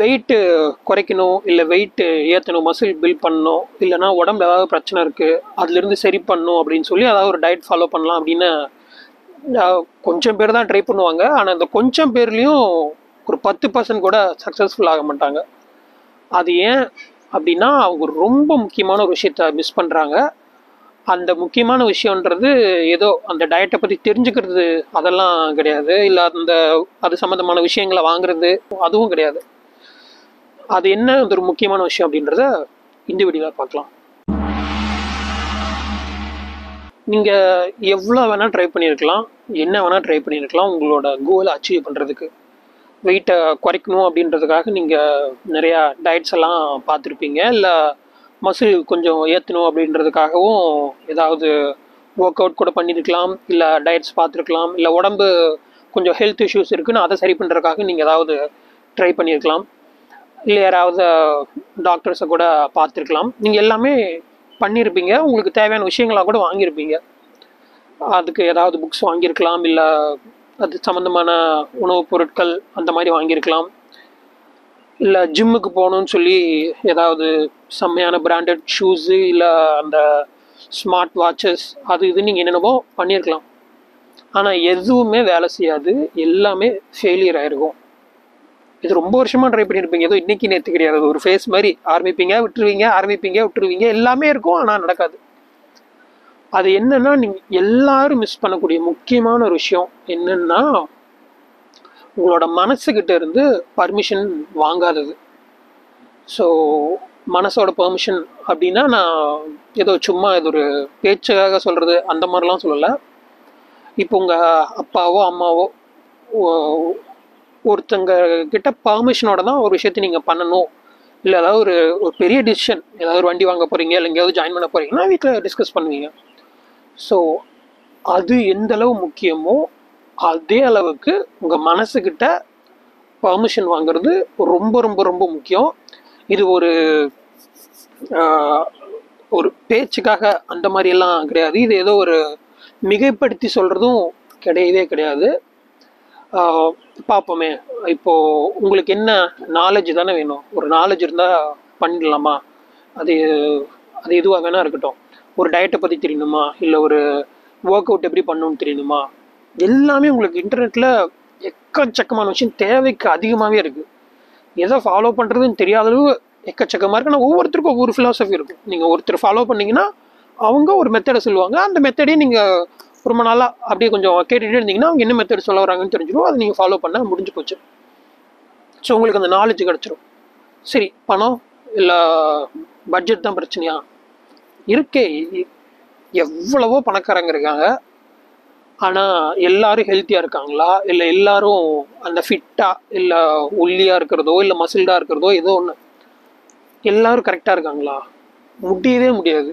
weight குறைக்கணும் இல்லை weight ஏற்றணும் மசில் பில்ட் பண்ணணும் இல்லைனா உடம்புல ஏதாவது பிரச்சனை இருக்குது அதுலேருந்து சரி பண்ணணும் அப்படின்னு சொல்லி அதாவது ஒரு டயட் ஃபாலோ பண்ணலாம் அப்படின்னு கொஞ்சம் பேர் தான் ட்ரை பண்ணுவாங்க. ஆனால் அந்த கொஞ்சம் பேர்லேயும் ஒரு 10% கூட சக்ஸஸ்ஃபுல் ஆக மாட்டாங்க. அது ஏன் அப்படின்னா அவங்க ரொம்ப முக்கியமான ஒரு விஷயத்த மிஸ் பண்ணுறாங்க. அந்த முக்கியமான விஷயன்றது ஏதோ அந்த டயட்டை பற்றி தெரிஞ்சுக்கிறது அதெல்லாம் கிடையாது, இல்லை அந்த அது சம்மந்தமான விஷயங்களை வாங்குறது அதுவும் கிடையாது. அது என்ன ஒரு முக்கியமான விஷயம் அப்படின்றத இந்த வீடியோவில் பார்க்கலாம். நீங்கள் எவ்வளோ வேணால் ட்ரை பண்ணியிருக்கலாம், என்ன வேணால் ட்ரை பண்ணியிருக்கலாம் உங்களோட கோலை அச்சீவ் பண்ணுறதுக்கு. வெயிட்டை குறைக்கணும் அப்படின்றதுக்காக நீங்கள் நிறையா டயட்ஸ் எல்லாம் பார்த்துருப்பீங்க, இல்லை மசில் கொஞ்சம் ஏற்றணும் அப்படின்றதுக்காகவும் ஏதாவது ஒர்க் அவுட் கூட பண்ணியிருக்கலாம், இல்லை டயட்ஸ் பார்த்துருக்கலாம், இல்லை உடம்பு கொஞ்சம் ஹெல்த் இஷ்யூஸ் இருக்குதுன்னு அதை சரி பண்ணுறதுக்காக நீங்கள் ஏதாவது ட்ரை பண்ணியிருக்கலாம், இல்லை யாராவது டாக்டர்ஸை கூட பார்த்துருக்கலாம். நீங்கள் எல்லாமே பண்ணியிருப்பீங்க, உங்களுக்கு தேவையான விஷயங்களாக கூட வாங்கியிருப்பீங்க, அதுக்கு ஏதாவது புக்ஸ் வாங்கியிருக்கலாம், இல்லை அது சம்மந்தமான உணவுப் பொருட்கள் அந்த மாதிரி வாங்கியிருக்கலாம், இல்லை ஜிம்முக்கு போகணுன்னு சொல்லி ஏதாவது செம்மையான பிராண்டட் ஷூஸு, இல்லை அந்த ஸ்மார்ட் வாட்சஸ் அது இது நீங்கள் என்னென்னவோ பண்ணியிருக்கலாம். ஆனால் எதுவுமே வேலை செய்யாது, எல்லாமே ஃபெயிலியர் ஆகிருக்கும். இது ரொம்ப வருஷமாக ட்ரை பண்ணியிருப்பீங்க, ஏதோ இன்றைக்கி நேற்று கிடையாது. ஒரு ஃபேஸ் மாதிரி ஆரம்பிப்பீங்க, விட்டுருவீங்க, ஆரம்பிப்பீங்க, விட்டுருவீங்க, எல்லாமே இருக்கும் ஆனால் நடக்காது. அது என்னென்னா நீங்கள் எல்லோரும் மிஸ் பண்ணக்கூடிய முக்கியமான ஒரு விஷயம் என்னென்னா உங்களோட மனசுக்கிட்ட இருந்து பர்மிஷன் வாங்காதது. ஸோ மனசோட பெர்மிஷன் அப்படின்னா நான் ஏதோ சும்மா இது ஒரு பேச்சுக்காக சொல்கிறது அந்த மாதிரிலாம் சொல்லலை. இப்போ உங்கள் அப்பாவோ அம்மாவோ ஒருத்தங்கக்கிட்ட பர்மிஷனோட தான் ஒரு விஷயத்த நீங்கள் பண்ணணும். இல்லை ஏதாவது ஒரு பெரிய டிசிஷன், ஏதாவது ஒரு வண்டி வாங்க போகிறீங்க, இல்லை எங்கேயாவது ஜாயின் பண்ண போகிறீங்கன்னா வீட்டில் டிஸ்கஸ் பண்ணுவீங்க. ஸோ அது எந்தளவு முக்கியமோ அதே அளவுக்கு உங்கள் மனசுக்கிட்ட பர்மிஷன் வாங்கிறது ரொம்ப ரொம்ப ரொம்ப முக்கியம். இது ஒரு பேச்சுக்காக அந்த மாதிரியெல்லாம் கிடையாது, இது ஏதோ ஒரு மிகைப்படுத்தி சொல்கிறதும் கிடையவே கிடையாது. பார்ப்போமே, இப்போது உங்களுக்கு என்ன நாலேஜ் தானே வேணும், ஒரு நாலேஜ் இருந்தால் பண்ணிடலாமா? அது அது எதுவாக வேணா இருக்கட்டும். ஒரு டயட்டை பற்றி தெரியணுமா, இல்லை ஒரு ஒர்க் அவுட் எப்படி பண்ணணும்னு தெரியணுமா? எல்லாமே உங்களுக்கு இன்டர்நெட்டில் எக்கச்சக்கமான விஷயம் தேவைக்கு அதிகமாகவே இருக்குது. எதை ஃபாலோ பண்ணுறதுன்னு தெரியாத அளவு எக்கச்சக்கமாக இருக்குது. ஆனால் ஒவ்வொருத்தருக்கும் ஒவ்வொரு ஃபிலாசபி இருக்கும். நீங்கள் ஒருத்தர் ஃபாலோ பண்ணிங்கன்னா அவங்க ஒரு மெத்தடை சொல்லுவாங்க, அந்த மெத்தடே நீங்கள் ரொம்ப நாளாக அப்படியே கொஞ்சம் கேட்டுகிட்டே இருந்தீங்கன்னா அவங்க என்ன மெத்தட் சொல்ல வராங்கன்னு தெரிஞ்சிடும், அதை நீங்கள் ஃபாலோ பண்ண முடிஞ்சு போச்சு. ஸோ உங்களுக்கு அந்த நாலேஜ் கிடச்சிரும். சரி, பணம் இல்லை பட்ஜெட் தான் பிரச்சனையா? இருக்கே, எவ்வளவோ பணக்காரங்க இருக்காங்க, ஆனால் எல்லாரும் ஹெல்த்தியாக இருக்காங்களா? இல்லை எல்லாரும் அந்த ஃபிட்டாக, இல்லை ஒல்லியாக இருக்கிறதோ, இல்லை மசில்டாக இருக்கிறதோ, ஏதோ ஒன்று, எல்லோரும் கரெக்டாக இருக்காங்களா? முடியவே முடியாது.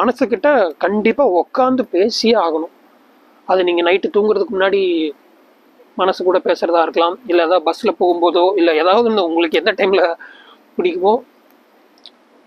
மனசுக்கிட்ட கண்டிப்பாக உக்காந்து பேசியே ஆகணும். அது நீங்கள் நைட்டு தூங்குறதுக்கு முன்னாடி மனசு கூட பேசுகிறதா இருக்கலாம், இல்லை ஏதாவது பஸ்ஸில் போகும்போதோ, இல்லை ஏதாவது ஒன்று உங்களுக்கு எந்த டைமில் பிடிக்குமோ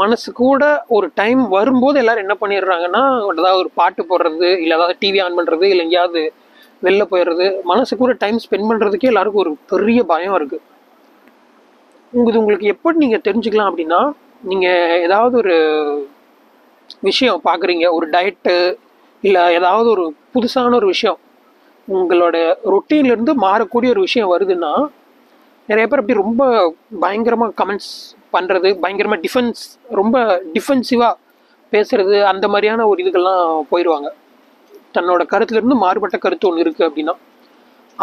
மனசு கூட ஒரு டைம் வரும்போது எல்லாரும் என்ன பண்ணிடுறாங்கன்னா ஏதாவது ஒரு பாட்டு போடுறது, இல்லை ஏதாவது டிவி ஆன் பண்ணுறது, இல்லை எங்கேயாவது வெளில போயிடுறது. மனசு கூட டைம் ஸ்பெண்ட் பண்ணுறதுக்கே எல்லாருக்கும் ஒரு பெரிய பயம் இருக்குது. உங்களுக்கு எப்படி நீங்கள் தெரிஞ்சுக்கலாம் அப்படின்னா, நீங்கள் ஏதாவது ஒரு விஷயம் பார்க்குறீங்க, ஒரு டயட்டு இல்லை ஏதாவது ஒரு புதுசான ஒரு விஷயம் உங்களோட ரொட்டீன்லேருந்து மாறக்கூடிய ஒரு விஷயம் வருதுன்னா, நிறைய பேர் அப்படி ரொம்ப பயங்கரமாக கமெண்ட்ஸ் பண்ணுறது, பயங்கரமாக ரொம்ப டிஃபென்சிவாக பேசுகிறது, அந்த மாதிரியான ஒரு இதுக்கெல்லாம் போயிடுவாங்க. தன்னோட கருத்துலேருந்து மாறுபட்ட கருத்து ஒன்று இருக்குது அப்படின்னா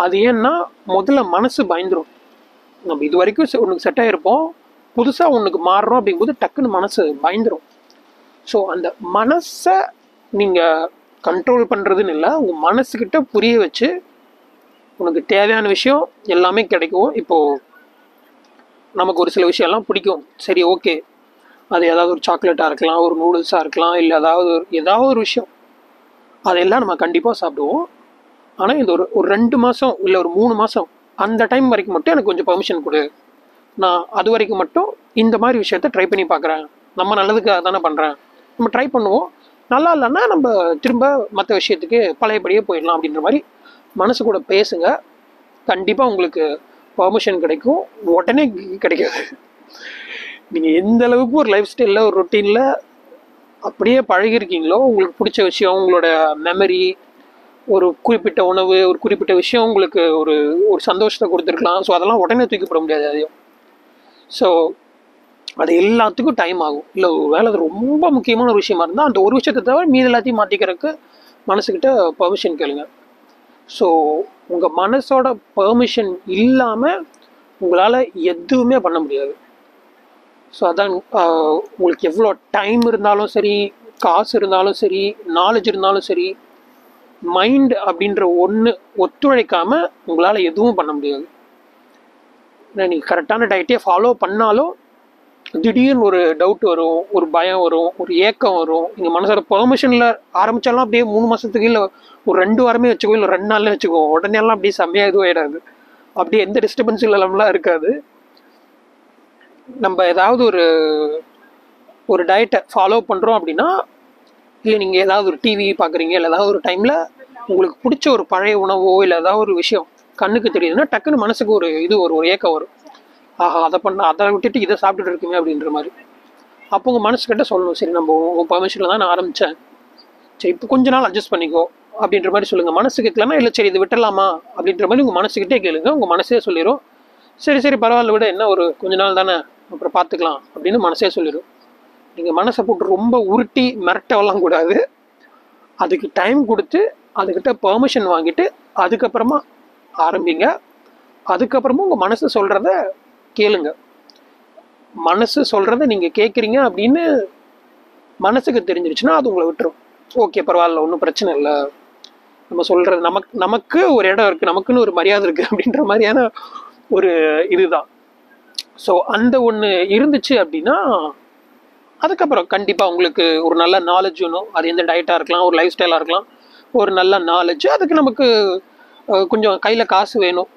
அது ஏன்னா முதல்ல மனசு பயந்துடும். நம்ம இது வரைக்கும் ஒன்றுக்கு செட் ஆகிருப்போம், புதுசாக ஒன்றுக்கு மாறுறோம் அப்படிங்கும்போது டக்குன்னு மனசு பயந்துடும். ஸோ அந்த மனசை நீங்கள் கண்ட்ரோல் பண்ணுறதுன்னு இல்லை, உங்கள் மனசுக்கிட்ட புரிய வச்சு உனக்கு தேவையான விஷயம் எல்லாமே கிடைக்கும். இப்போது நமக்கு ஒரு சில விஷயம்லாம் பிடிக்கும். சரி, ஓகே, அது ஏதாவது ஒரு சாக்லேட்டாக இருக்கலாம், ஒரு நூடுல்ஸாக இருக்கலாம், இல்லை ஏதாவது ஒரு விஷயம், அதெல்லாம் நம்ம கண்டிப்பாக சாப்பிடுவோம். ஆனால் இந்த ஒரு 2 மாதம் இல்லை ஒரு 3 மாதம் அந்த டைம் வரைக்கும் மட்டும் எனக்கு கொஞ்சம் பெர்மிஷன் கொடு, நான் அது வரைக்கும் மட்டும் இந்த மாதிரி விஷயத்த ட்ரை பண்ணி பார்க்குறேன், நம்ம நல்லதுக்காக தானே பண்ணுறேன், நம்ம ட்ரை பண்ணுவோம், நல்லா இல்லைன்னா நம்ம திரும்ப மற்ற விஷயத்துக்கு பழையபடியே போயிடலாம் அப்படின்ற மாதிரி மனசு கூட பேசுங்க. கண்டிப்பாக உங்களுக்கு பெர்மிஷன் கிடைக்கும், உடனே கிடைக்காது. நீங்கள் எந்த அளவுக்கு ஒரு லைஃப் ஸ்டைலில் ஒரு ரொட்டீனில் அப்படியே பழகிருக்கீங்களோ, உங்களுக்கு பிடிச்ச விஷயம், உங்களோட மெமரி, ஒரு குறிப்பிட்ட உணவு, ஒரு குறிப்பிட்ட விஷயம் உங்களுக்கு ஒரு ஒரு சந்தோஷத்தை கொடுத்துருக்கலாம். ஸோ அதெல்லாம் உடனே தூக்கிப்பட முடியாது. அதையும் ஸோ அது எல்லாத்துக்கும் டைம் ஆகும். இல்லை வேலை அது ரொம்ப முக்கியமான ஒரு விஷயமா இருந்தால் அந்த ஒரு விஷயத்தை தவிர மீது எல்லாத்தையும் மாற்றிக்கிறதுக்கு மனசுக்கிட்ட பெர்மிஷன் கேளுங்க. ஸோ உங்கள் மனசோட பெர்மிஷன் இல்லாமல் உங்களால் எதுவுமே பண்ண முடியாது. ஸோ அதான் உங்களுக்கு எவ்வளோ டைம் இருந்தாலும் சரி, காசு இருந்தாலும் சரி, நாலேஜ் இருந்தாலும் சரி, மைண்ட் அப்படின்ற ஒன்று ஒத்துழைக்காமல் உங்களால் எதுவும் பண்ண முடியாது. நீங்கள் கரெக்டான டயட்டே ஃபாலோ பண்ணாலும் திடீர்னு ஒரு டவுட் வரும், ஒரு பயம் வரும், ஒரு ஏக்கம் வரும். நீங்கள் மனசோட பெர்மிஷனில் ஆரம்பித்தாலும் அப்படியே 3 மாதத்துக்கு இல்லை ஒரு 2 வாரமே வச்சுக்கோ, இல்லை 2 நாள்லேயே வச்சுக்கோ, உடனேலாம் அப்படியே செம்மையாக எதுவும் ஆகிடாது. அப்படியே எந்த டிஸ்டர்பன்ஸும் இல்லாமலாம் இருக்காது. நம்ம ஏதாவது ஒரு டயட்டை ஃபாலோ பண்ணுறோம் அப்படின்னா, இல்லை நீங்கள் ஏதாவது ஒரு டிவி பார்க்குறீங்க, இல்லை ஏதாவது ஒரு டைமில் உங்களுக்கு பிடிச்ச ஒரு பழைய உணவோ இல்லை ஏதாவது ஒரு விஷயம் கண்ணுக்கு தெரியுதுன்னா டக்குன்னு மனசுக்கு ஒரு ஏக்கம் வரும். ஆஹா, அதை பண்ண, அதை விட்டுட்டு இதை சாப்பிட்டுட்டு இருக்குமே அப்படின்ற மாதிரி. அப்போ உங்கள் மனசுக்கிட்ட சொல்லணும், சரி நம்ம உங்கள் பெர்மிஷனில் தான் நான் ஆரம்பித்தேன், சரி இப்போ கொஞ்ச நாள் அட்ஜஸ்ட் பண்ணிக்கோ அப்படின்ற மாதிரி சொல்லுங்கள். மனசுக்கு இல்லைனா இல்லை சரி இது விட்டலாமா அப்படின்ற மாதிரி உங்கள் மனசுக்கிட்டே கேளுங்க. உங்கள் மனசே சொல்லிடும் சரி சரி பரவாயில்ல விட, என்ன ஒரு கொஞ்ச நாள் தானே அப்புறம் பார்த்துக்கலாம் அப்படின்னு மனசே சொல்லிடும். நீங்கள் மனசை போட்டு ரொம்ப உருட்டி மிரட்டவெல்லாம் கூடாது. அதுக்கு டைம் கொடுத்து அதுக்கிட்ட பெர்மிஷன் வாங்கிட்டு அதுக்கப்புறமா ஆரம்பிங்க. அதுக்கப்புறமும் உங்கள் மனசு சொல்கிறத கேளுங்க. மனசு சொல்கிறத நீங்கள் கேட்குறீங்க அப்படின்னு மனசுக்கு தெரிஞ்சிருச்சுன்னா அது உங்களை விட்டுரும். ஓகே பரவாயில்ல, ஒன்றும் பிரச்சனை இல்லை, நம்ம சொல்கிறது நமக்கு ஒரு இடம் இருக்குது, நமக்குன்னு ஒரு மரியாதை இருக்குது அப்படின்ற மாதிரியான ஒரு இதுதான். ஸோ அந்த ஒன்று இருந்துச்சு அப்படின்னா அதுக்கப்புறம் கண்டிப்பாக உங்களுக்கு ஒரு நல்ல நாலேஜ் வேணும். அது எந்த டயட்டாக இருக்கலாம், ஒரு லைஃப் ஸ்டைலாக இருக்கலாம், ஒரு நல்ல நாலேஜ். அதுக்கு நமக்கு கொஞ்சம் கையில் காசு வேணும்.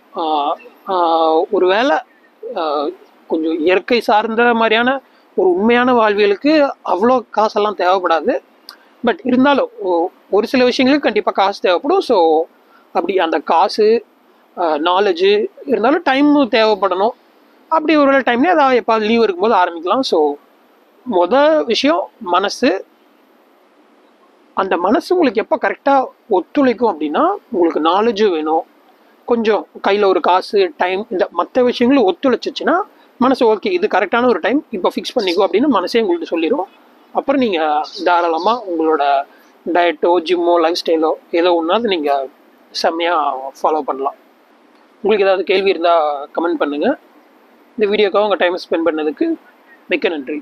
ஒரு வேளை கொஞ்சம் இயற்கை சார்ந்த மாதிரியான ஒரு உண்மையான வாழ்வியலுக்கு அவ்வளோ காசெல்லாம் தேவைப்படாது. பட் இருந்தாலும் ஒரு சில விஷயங்களுக்கு கண்டிப்பாக காசு தேவைப்படும். ஸோ அப்படி அந்த காசு, நாலேஜு இருந்தாலும் டைமும் தேவைப்படணும். அப்படி ஒருவேளை டைம்லேயே அதாவது எப்பாவது லீவ் இருக்கும்போது ஆரம்பிக்கலாம். ஸோ முதல் விஷயம் மனசு. அந்த மனசு உங்களுக்கு எப்போ கரெக்டாக ஒத்துழைக்கும் அப்படின்னா உங்களுக்கு நாலேஜும் வேணும், கொஞ்சம் கையில் ஒரு காசு, டைம், இந்த மற்ற விஷயங்களும் ஒத்துழைச்சிச்சின்னா மனசு ஓகே இது கரெக்டான ஒரு டைம் இப்போ ஃபிக்ஸ் பண்ணிக்கோ அப்படின்னு மனசே உங்களுக்கு சொல்லிடும். அப்புறம் நீங்கள் தாராளமாக உங்களோட டயட்டோ, ஜிம்மோ, லைஃப் ஸ்டைலோ ஏதோ ஒன்றாவது நீங்கள் செம்மையாக ஃபாலோ பண்ணலாம். உங்களுக்கு ஏதாவது கேள்வி இருந்தால் கமெண்ட் பண்ணுங்கள். இந்த வீடியோக்காக உங்கள் டைம் ஸ்பெண்ட் பண்ணதுக்கு மிக்க நன்றி.